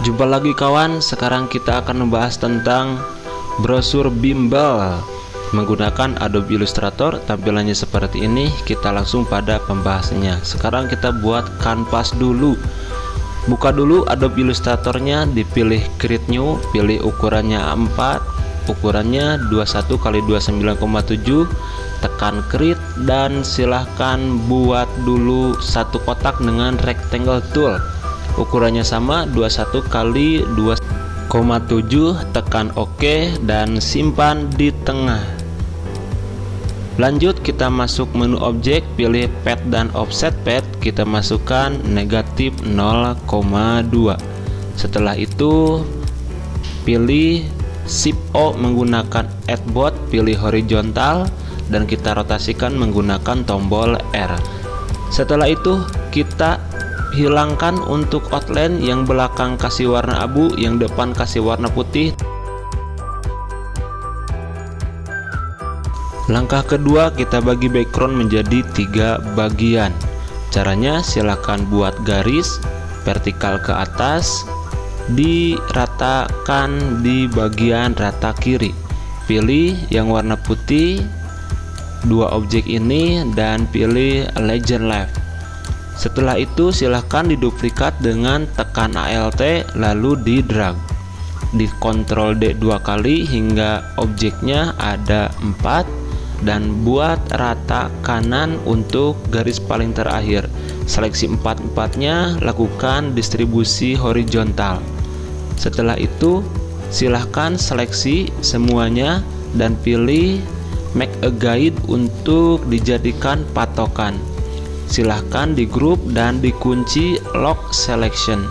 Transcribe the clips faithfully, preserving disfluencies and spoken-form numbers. Jumpa lagi kawan, sekarang kita akan membahas tentang brosur bimbel menggunakan Adobe Illustrator. Tampilannya seperti ini, kita langsung pada pembahasannya. Sekarang kita buat kanvas dulu. Buka dulu Adobe Illustratornya, dipilih create new, pilih ukurannya empat, ukurannya dua puluh satu kali dua puluh sembilan koma tujuh, tekan create dan silahkan buat dulu satu kotak dengan rectangle tool. Ukurannya sama dua puluh satu kali dua koma tujuh, tekan OK dan simpan di tengah. Lanjut kita masuk menu objek, pilih pad dan offset pad, kita masukkan negatif nol koma dua. Setelah itu pilih shift O menggunakan artboard, pilih horizontal dan kita rotasikan menggunakan tombol R. Setelah itu kita hilangkan untuk outline, yang belakang kasih warna abu, yang depan kasih warna putih. Langkah kedua, kita bagi background menjadi tiga bagian. Caranya silakan buat garis vertikal ke atas, diratakan di bagian rata kiri. Pilih yang warna putih dua objek ini dan pilih legend left. Setelah itu silahkan diduplikat dengan tekan alt lalu di drag, di Ctrl D dua kali hingga objeknya ada empat dan buat rata kanan untuk garis paling terakhir. Seleksi empat-empatnya, lakukan distribusi horizontal. Setelah itu silahkan seleksi semuanya dan pilih make a guide untuk dijadikan patokan. Silahkan di grup dan dikunci lock selection.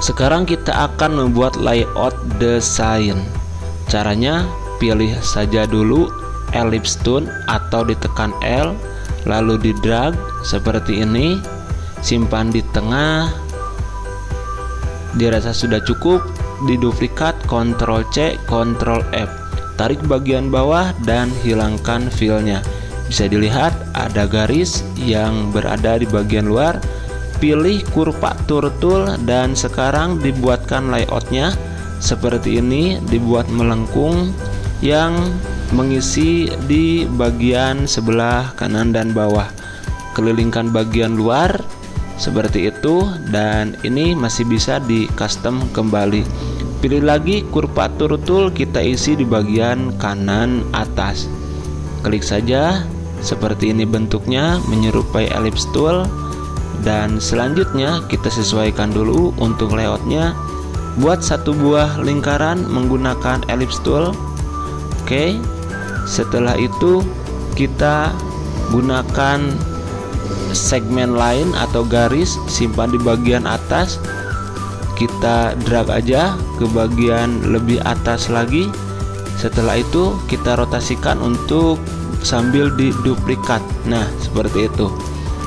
Sekarang kita akan membuat layout desain. Caranya pilih saja dulu ellipse tool atau ditekan L lalu di drag seperti ini, simpan di tengah. Dirasa sudah cukup, diduplikat Ctrl C Ctrl F, tarik bagian bawah dan hilangkan filenya. Bisa dilihat ada garis yang berada di bagian luar, pilih kurva tool tool dan sekarang dibuatkan layoutnya seperti ini, dibuat melengkung yang mengisi di bagian sebelah kanan dan bawah. Kelilingkan bagian luar seperti itu dan ini masih bisa di custom kembali. Pilih lagi kurva tool tool, kita isi di bagian kanan atas, klik saja. Seperti ini bentuknya, menyerupai ellipse tool. Dan selanjutnya kita sesuaikan dulu untuk layoutnya. Buat satu buah lingkaran menggunakan ellipse tool. Oke, setelah itu kita gunakan segmen line atau garis, simpan di bagian atas. Kita drag aja ke bagian lebih atas lagi. Setelah itu kita rotasikan untuk sambil diduplikat. Nah, seperti itu.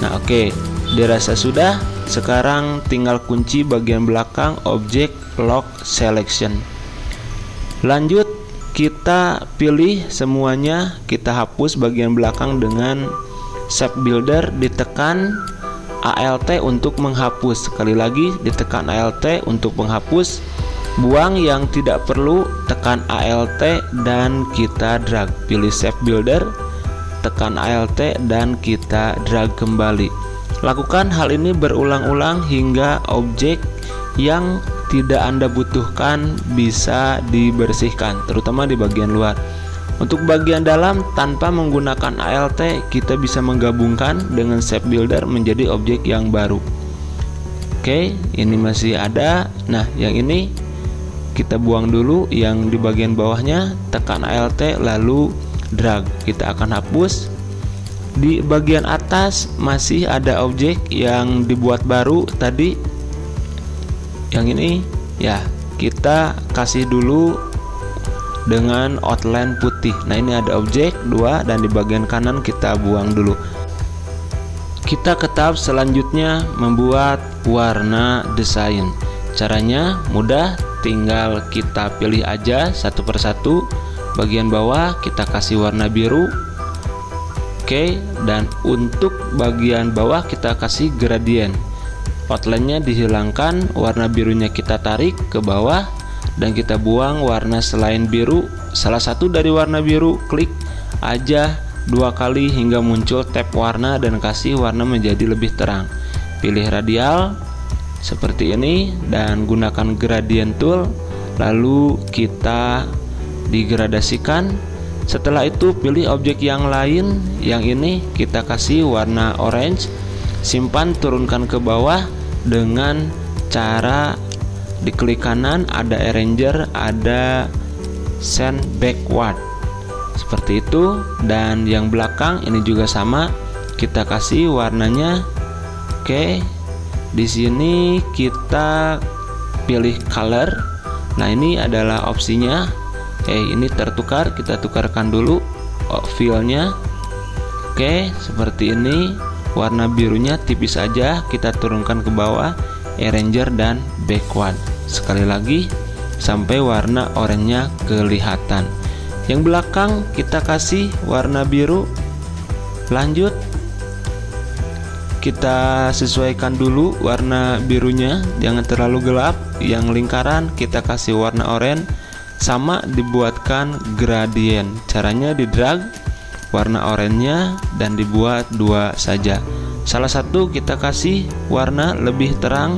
Nah, oke, okay. Dirasa sudah. Sekarang tinggal kunci bagian belakang objek lock selection. Lanjut kita pilih semuanya, kita hapus bagian belakang dengan shape builder, ditekan alt untuk menghapus. Sekali lagi ditekan alt untuk menghapus. Buang yang tidak perlu, tekan alt dan kita drag. Pilih shape builder, tekan alt dan kita drag kembali. Lakukan hal ini berulang-ulang hingga objek yang tidak Anda butuhkan bisa dibersihkan, terutama di bagian luar. Untuk bagian dalam tanpa menggunakan alt, kita bisa menggabungkan dengan shape builder menjadi objek yang baru. Oke, ini masih ada. Nah, yang ini kita buang dulu yang di bagian bawahnya, tekan alt lalu drag, kita akan hapus. Di bagian atas masih ada objek yang dibuat baru tadi, yang ini ya kita kasih dulu dengan outline putih. Nah, ini ada objek dua dan di bagian kanan kita buang dulu. Kita ke tahap selanjutnya, membuat warna desain. Caranya mudah, tinggal kita pilih aja satu persatu. Bagian bawah kita kasih warna biru. Oke, dan untuk bagian bawah kita kasih gradien. Outline-nya dihilangkan, warna birunya kita tarik ke bawah dan kita buang warna selain biru. Salah satu dari warna biru, klik aja dua kali hingga muncul tab warna dan kasih warna menjadi lebih terang. Pilih radial seperti ini dan gunakan gradient tool, lalu kita digradasikan. Setelah itu pilih objek yang lain, yang ini kita kasih warna orange, simpan turunkan ke bawah dengan cara diklik kanan ada arranger, ada send backward seperti itu. Dan yang belakang ini juga sama, kita kasih warnanya. Oke, di sini kita pilih color. Nah, ini adalah opsinya. Eh, ini tertukar, kita tukarkan dulu feel-nya. Oke, seperti ini. Warna birunya tipis aja, kita turunkan ke bawah, arranger dan backward. Sekali lagi sampai warna oranye kelihatan. Yang belakang kita kasih warna biru. Lanjut, kita sesuaikan dulu warna birunya, jangan terlalu gelap. Yang lingkaran kita kasih warna oranye, sama dibuatkan gradien. Caranya di drag warna oranye dan dibuat dua saja. Salah satu kita kasih warna lebih terang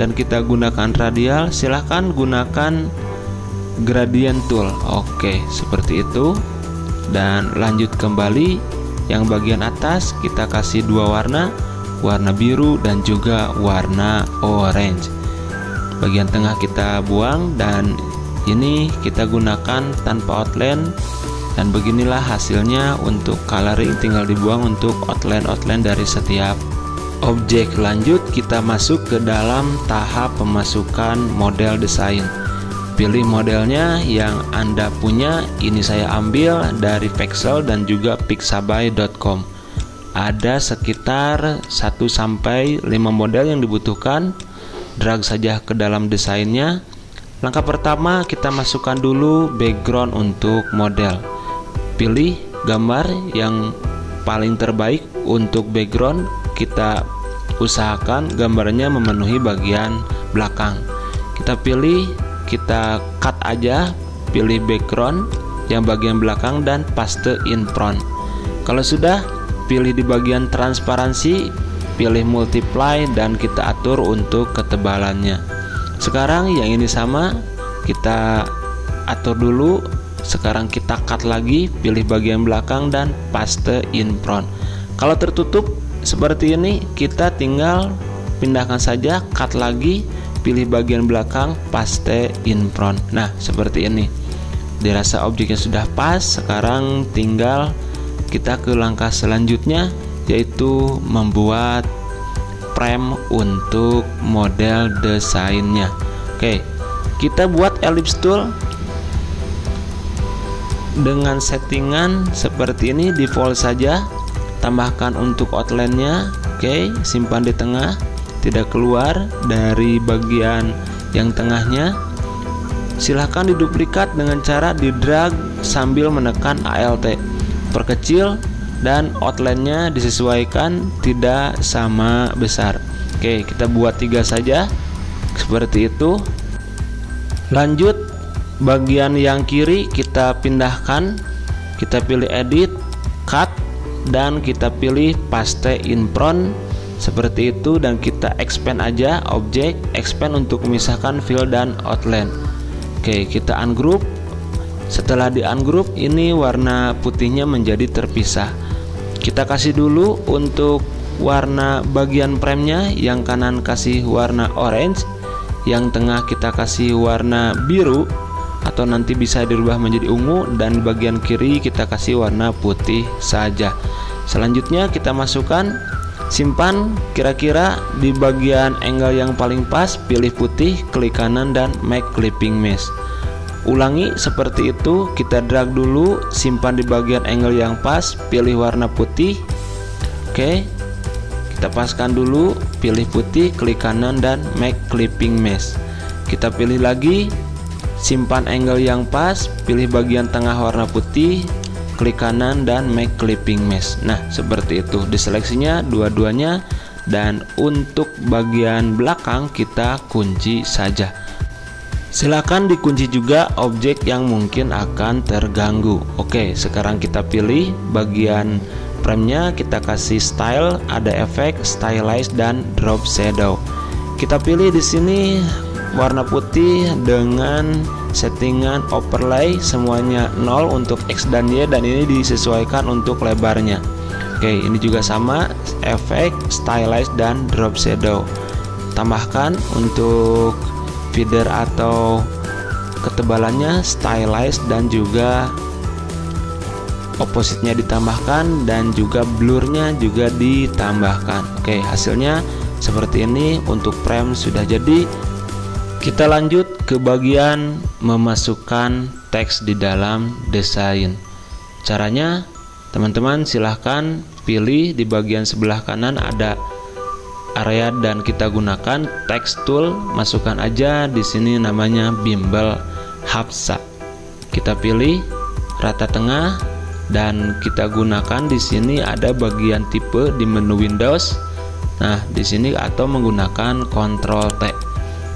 dan kita gunakan radial. Silahkan gunakan gradient tool. Oke, seperti itu. Dan lanjut kembali, yang bagian atas kita kasih dua warna, warna biru dan juga warna orange. Bagian tengah kita buang dan ini kita gunakan tanpa outline. Dan beginilah hasilnya untuk coloring, tinggal dibuang untuk outline-outline dari setiap objek. Lanjut kita masuk ke dalam tahap pemasukan model desain. Pilih modelnya yang Anda punya. Ini saya ambil dari Pexel dan juga pixabay dot com. Ada sekitar satu sampai lima model yang dibutuhkan. Drag saja ke dalam desainnya. Langkah pertama kita masukkan dulu background untuk model. Pilih gambar yang paling terbaik untuk background. Kita usahakan gambarnya memenuhi bagian belakang. Kita pilih, kita cut aja, pilih background yang bagian belakang dan paste in front. Kalau sudah, pilih di bagian transparansi, pilih multiply dan kita atur untuk ketebalannya. Sekarang yang ini sama, kita atur dulu. Sekarang kita cut lagi, pilih bagian belakang dan paste in front. Kalau tertutup seperti ini, kita tinggal pindahkan saja, cut lagi, pilih bagian belakang, paste in front. Nah, seperti ini. Dirasa objeknya sudah pas, sekarang tinggal kita ke langkah selanjutnya, yaitu membuat frame untuk model desainnya. Oke, kita buat ellipse tool dengan settingan seperti ini, default saja. Tambahkan untuk outline-nya. Oke, simpan di tengah, tidak keluar dari bagian yang tengahnya. Silahkan diduplikat dengan cara di drag sambil menekan alt. Perkecil dan outline-nya disesuaikan tidak sama besar. Oke, kita buat tiga saja seperti itu. Lanjut bagian yang kiri kita pindahkan, kita pilih edit, cut dan kita pilih paste in front seperti itu. Dan kita expand aja objek, expand untuk memisahkan fill dan outline. Oke, kita ungroup. Setelah di ungroup, ini warna putihnya menjadi terpisah. Kita kasih dulu untuk warna bagian frame-nya, yang kanan kasih warna orange, yang tengah kita kasih warna biru atau nanti bisa dirubah menjadi ungu, dan bagian kiri kita kasih warna putih saja. Selanjutnya kita masukkan, simpan, kira-kira di bagian angle yang paling pas, pilih putih, klik kanan dan make clipping mesh. Ulangi seperti itu, kita drag dulu, simpan di bagian angle yang pas, pilih warna putih. Oke, kita paskan dulu, pilih putih, klik kanan dan make clipping mesh. Kita pilih lagi, simpan angle yang pas, pilih bagian tengah warna putih, klik kanan dan make clipping mesh. Nah, seperti itu. Diseleksinya dua-duanya dan untuk bagian belakang kita kunci saja. Silakan dikunci juga objek yang mungkin akan terganggu. Oke, sekarang kita pilih bagian frame-nya, kita kasih style, ada efek, stylize dan drop shadow. Kita pilih di sini warna putih dengan settingan overlay semuanya nol untuk X dan Y, dan ini disesuaikan untuk lebarnya. Oke, ini juga sama, efek, stylize dan drop shadow. Tambahkan untuk feeder atau ketebalannya, stylize dan juga opposite-nya ditambahkan, dan juga blurnya juga ditambahkan. Oke, hasilnya seperti ini. Untuk frame sudah jadi. Kita lanjut ke bagian memasukkan teks di dalam desain. Caranya, teman-teman silahkan pilih di bagian sebelah kanan ada area dan kita gunakan text tool. Masukkan aja di sini namanya bimbel hapsa. Kita pilih rata tengah dan kita gunakan di sini ada bagian tipe di menu Windows. Nah, di sini atau menggunakan Ctrl T.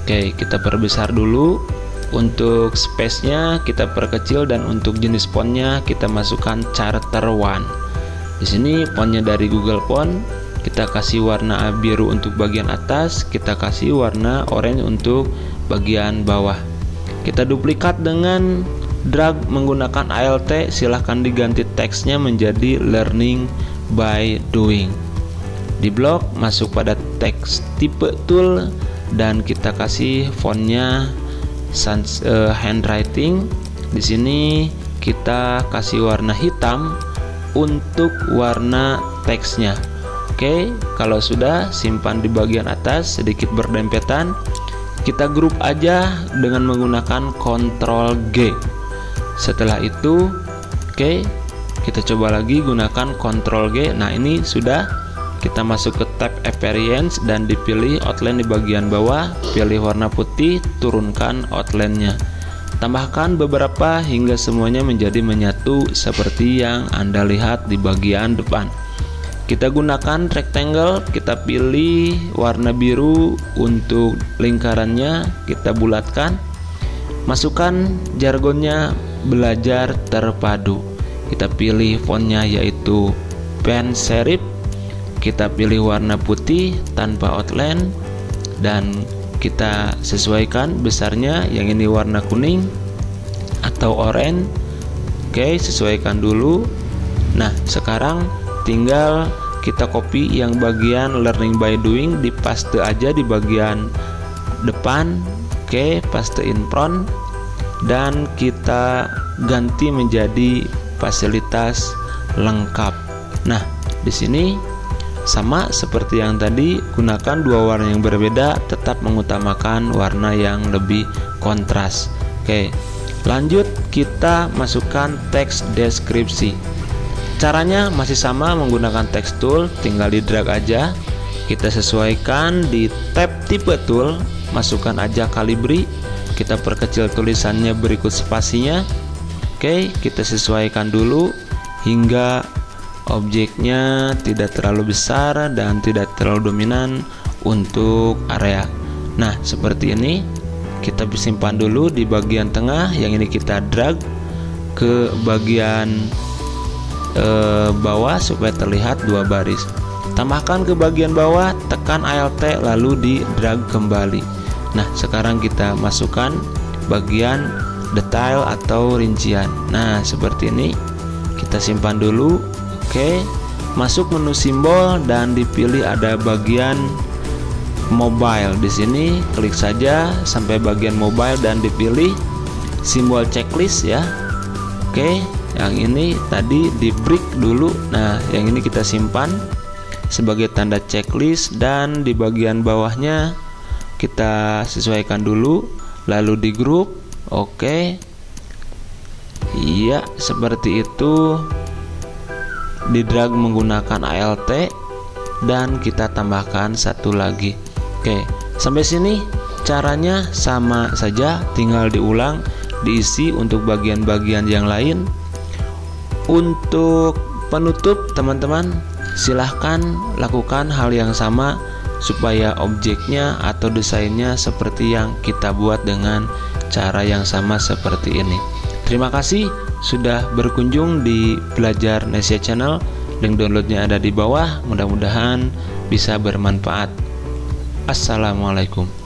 Oke, kita perbesar dulu. Untuk space-nya kita perkecil, dan untuk jenis font-nya kita masukkan Charter One. Di sini font-nya dari Google Font. Kita kasih warna biru untuk bagian atas, kita kasih warna orange untuk bagian bawah. Kita duplikat dengan drag menggunakan Alt. Silahkan diganti teksnya menjadi learning by doing. Di blok masuk pada teks tipe tool, dan kita kasih fontnya sans uh, handwriting. Di sini kita kasih warna hitam untuk warna teksnya. Oke, kalau sudah simpan di bagian atas, sedikit berdempetan. Kita grup aja dengan menggunakan Ctrl G. Setelah itu, oke, kita coba lagi gunakan Ctrl G. Nah, ini sudah. Kita masuk ke tab appearance dan dipilih outline di bagian bawah, pilih warna putih, turunkan outline-nya. Tambahkan beberapa hingga semuanya menjadi menyatu seperti yang Anda lihat di bagian depan. Kita gunakan rectangle, kita pilih warna biru untuk lingkarannya, kita bulatkan. Masukkan jargonnya belajar terpadu. Kita pilih fontnya yaitu pen serif. Kita pilih warna putih tanpa outline dan kita sesuaikan besarnya, yang ini warna kuning atau oranye. Oke, sesuaikan dulu. Nah, sekarang tinggal kita copy yang bagian learning by doing, dipaste aja di bagian depan. Oke, paste in front dan kita ganti menjadi fasilitas lengkap. Nah, di sini sama seperti yang tadi, gunakan dua warna yang berbeda, tetap mengutamakan warna yang lebih kontras. Oke, lanjut kita masukkan teks deskripsi. Caranya masih sama menggunakan text tool, tinggal di drag aja. Kita sesuaikan di tab tipe tool, masukkan aja kalibri. Kita perkecil tulisannya berikut spasinya. Oke, kita sesuaikan dulu hingga objeknya tidak terlalu besar dan tidak terlalu dominan untuk area. Nah, seperti ini. Kita simpan dulu di bagian tengah. Yang ini kita drag ke bagian eh, bawah supaya terlihat dua baris. Tambahkan ke bagian bawah, tekan Alt lalu di drag kembali. Nah, sekarang kita masukkan bagian detail atau rincian. Nah, seperti ini. Kita simpan dulu. Oke, masuk menu simbol dan dipilih ada bagian mobile. Di sini klik saja sampai bagian mobile dan dipilih simbol checklist ya. Oke, yang ini tadi di break dulu. Nah, yang ini kita simpan sebagai tanda checklist dan di bagian bawahnya kita sesuaikan dulu lalu di grup. Oke. Iya, seperti itu. Di drag menggunakan Alt dan kita tambahkan satu lagi. Oke, sampai sini caranya sama saja, tinggal diulang, diisi untuk bagian-bagian yang lain. Untuk penutup, teman-teman, Silahkan lakukan hal yang sama supaya objeknya atau desainnya seperti yang kita buat dengan cara yang sama seperti ini. Terima kasih sudah berkunjung di Belajarnesia Channel. Link downloadnya ada di bawah, mudah-mudahan bisa bermanfaat. Assalamualaikum.